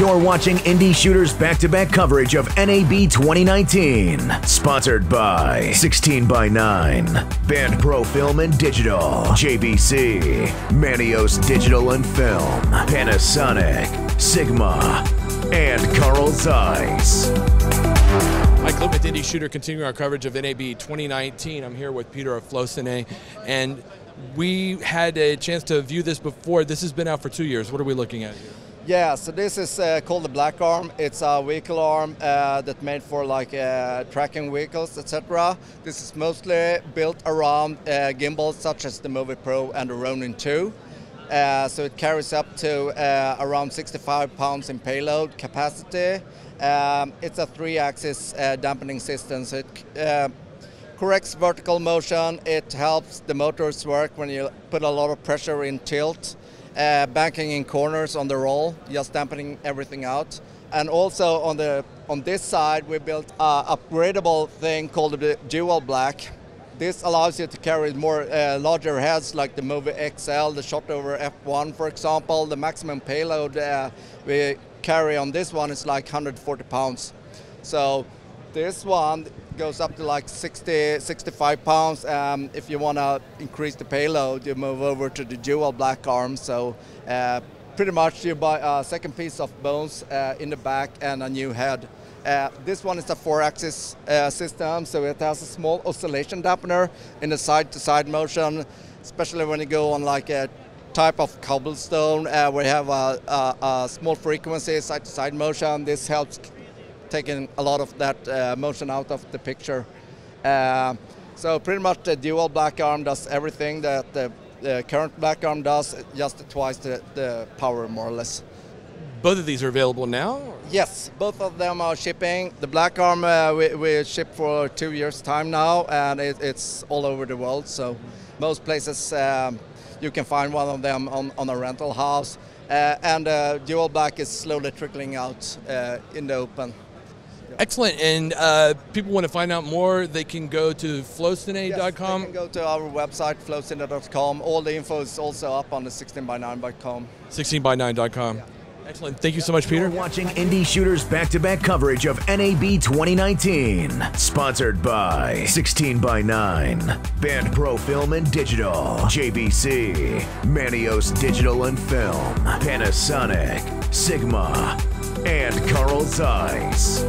You're watching Indie Shooter's back-to-back coverage of NAB 2019. Sponsored by 16x9, Band Pro Film and Digital, JBC, Manios Digital and Film, Panasonic, Sigma, and Carl Zeiss. Mike Lip with Indie Shooter, continuing our coverage of NAB 2019. I'm here with Peter Aflosene, and we had a chance to view this before. This has been out for 2 years. What are we looking at here? Yeah, so this is called the Black Arm. It's a vehicle arm that's made for like tracking vehicles, etc. This is mostly built around gimbals such as the Movi Pro and the Ronin 2. So it carries up to around 65 pounds in payload capacity. It's a 3-axis dampening system, so it corrects vertical motion. It helps the motors work when you put a lot of pressure in tilt. Banking in corners on the roll, just dampening everything out. And also on this side we built an upgradable thing called the Dual Black. This allows you to carry more larger heads like the Movie XL, the Shotover F1 for example. The maximum payload we carry on this one is like 140 pounds. So this one goes up to like 65 pounds. If you want to increase the payload, you move over to the Dual Black Arm. So pretty much you buy a second piece of bones in the back and a new head. This one is a 4-axis system, so it has a small oscillation dampener in the side-to-side motion, especially when you go on like a type of cobblestone where you have a small frequency side-to-side motion. This helps taking a lot of that motion out of the picture. So pretty much the Dual Black Arm does everything that the current Black Arm does, just twice the power more or less. Both of these are available now? Yes, both of them are shipping. The Black Arm we ship for 2 years time now, and it's all over the world, so most places you can find one of them on a rental house. And Dual Black is slowly trickling out in the open. Excellent, and people want to find out more, they can go to flowcine.com? Yes, they can go to our website, flowcine.com. All the info is also up on the 16x9.com. 16x9.com. Yeah. Excellent. Thank you so much, Peter. You're watching Indie Shooter's back-to-back coverage of NAB 2019. Sponsored by 16x9, Band Pro Film and Digital, JBC, Manios Digital and Film, Panasonic, Sigma, and Carl Zeiss.